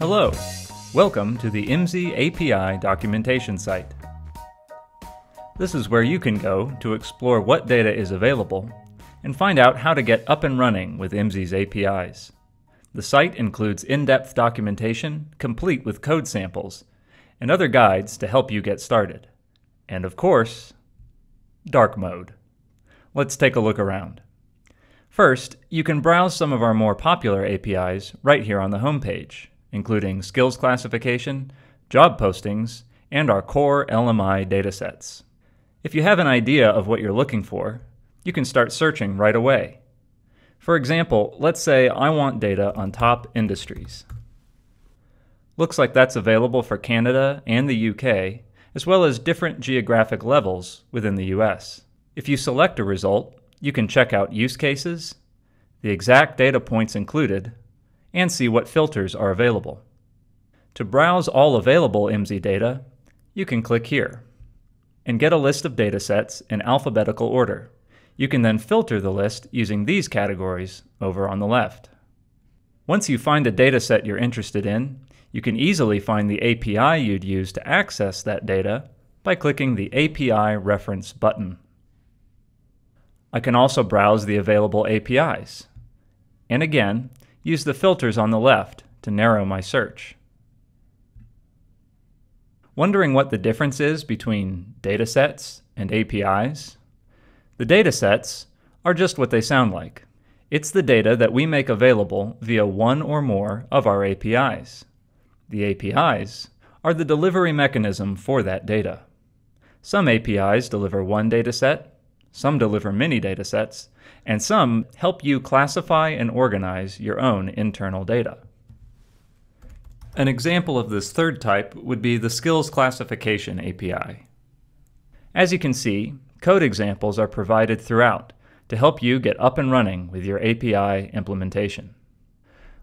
Hello, welcome to the MZ API documentation site. This is where you can go to explore what data is available and find out how to get up and running with MZ's APIs. The site includes in-depth documentation, complete with code samples, and other guides to help you get started. And of course, dark mode. Let's take a look around. First, you can browse some of our more popular APIs right here on the homepage, including Skills Classification, Job Postings, and our core LMI datasets. If you have an idea of what you're looking for, you can start searching right away. For example, let's say I want data on top industries. Looks like that's available for Canada and the UK, as well as different geographic levels within the US. If you select a result, you can check out use cases, the exact data points included, and see what filters are available. To browse all available MZ data, you can click here and get a list of datasets in alphabetical order. You can then filter the list using these categories over on the left. Once you find a dataset you're interested in, you can easily find the API you'd use to access that data by clicking the API reference button. I can also browse the available APIs, and again, use the filters on the left to narrow my search. Wondering what the difference is between datasets and APIs? The datasets are just what they sound like. It's the data that we make available via one or more of our APIs. The APIs are the delivery mechanism for that data. Some APIs deliver one dataset, some deliver many datasets, and some help you classify and organize your own internal data. An example of this third type would be the Skills Classification API. As you can see, code examples are provided throughout to help you get up and running with your API implementation.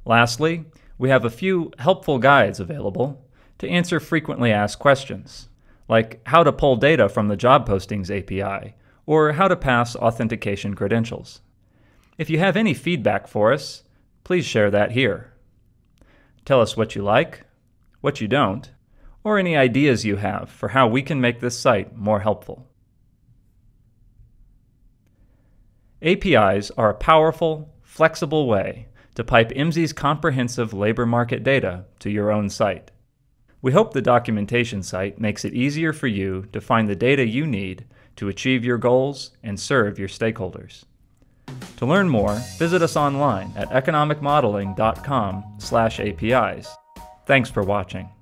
Lastly, we have a few helpful guides available to answer frequently asked questions, like how to pull data from the Job Postings API, or how to pass authentication credentials. If you have any feedback for us, please share that here. Tell us what you like, what you don't, or any ideas you have for how we can make this site more helpful. APIs are a powerful, flexible way to pipe MZ's comprehensive labor market data to your own site. We hope the documentation site makes it easier for you to find the data you need to achieve your goals and serve your stakeholders. To learn more, visit us online at economicmodeling.com/APIs. Thanks for watching.